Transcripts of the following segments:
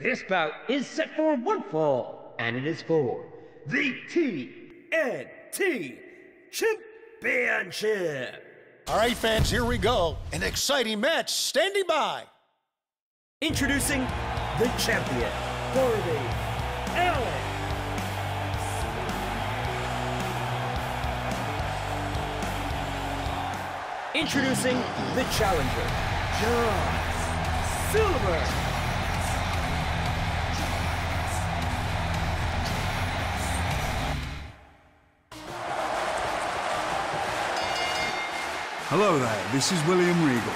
This bout is set for one fall, and it is for the TNT Championship. All right, fans, here we go. An exciting match. Standing by. Introducing the champion, Dorothy Allen. Introducing the challenger, John Silver. Hello there, this is William Regal.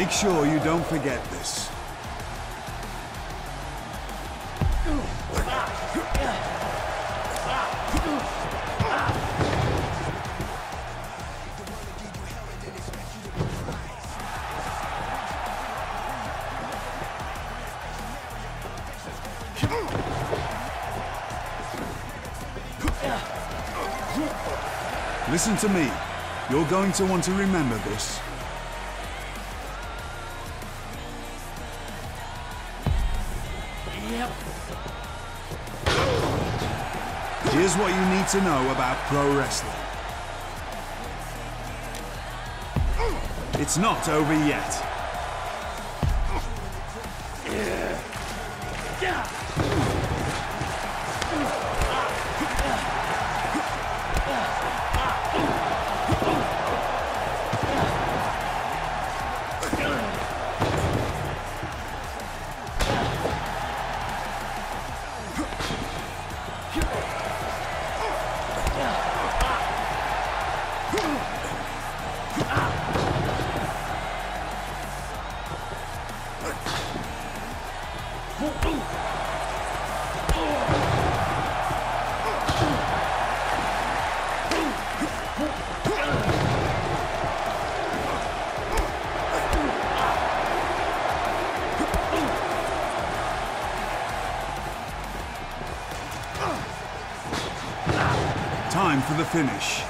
Make sure you don't forget this. Listen to me. You're going to want to remember this. Yep. Here's what you need to know about pro wrestling. It's not over yet. Time for the finish.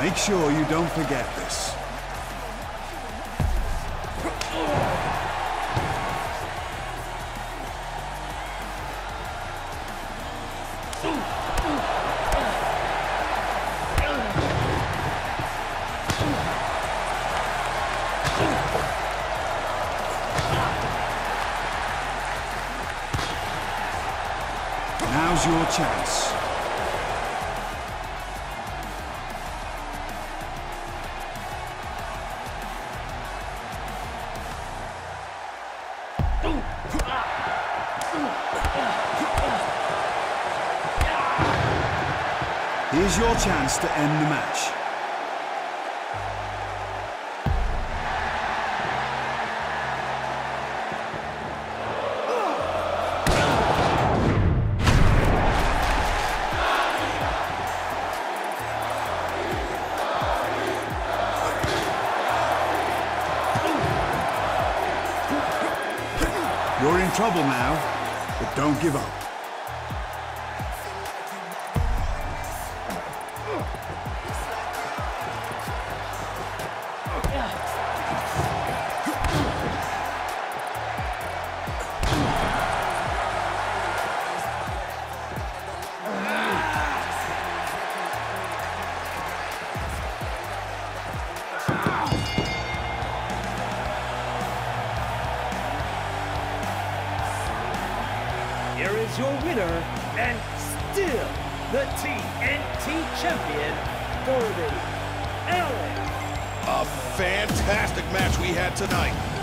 Make sure you don't forget this. Now's your chance. Here's your chance to end the match. You're in trouble now, but don't give up. Here is your winner, and still the TNT champion, Dorothy Allen. A fantastic match we had tonight.